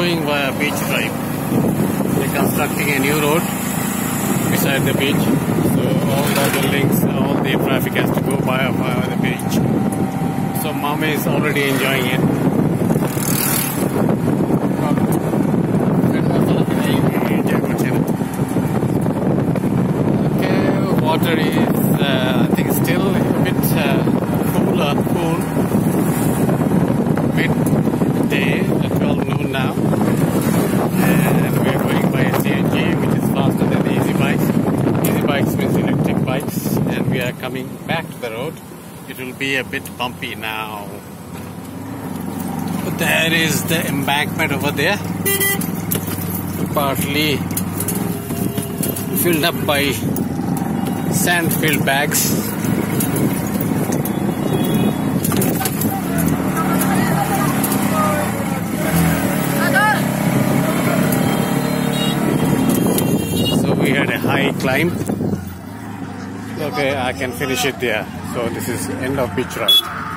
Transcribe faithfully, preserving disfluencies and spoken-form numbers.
going via beach drive. They're constructing a new road beside the beach, so all the buildings, all the traffic has to go by via the beach. So mama is already enjoying it. Okay, water is uh, I think still a bit uh, cool or cool. Midday at twelve noon now, and we are going by a C N G, which is faster than the easy bikes. Easy bikes means electric bikes, and we are coming back to the road. It will be a bit bumpy now. But there is the embankment over there, partly filled up by sand-filled bags. We had a high climb. Okay, I can finish it there. So this is end of beach route.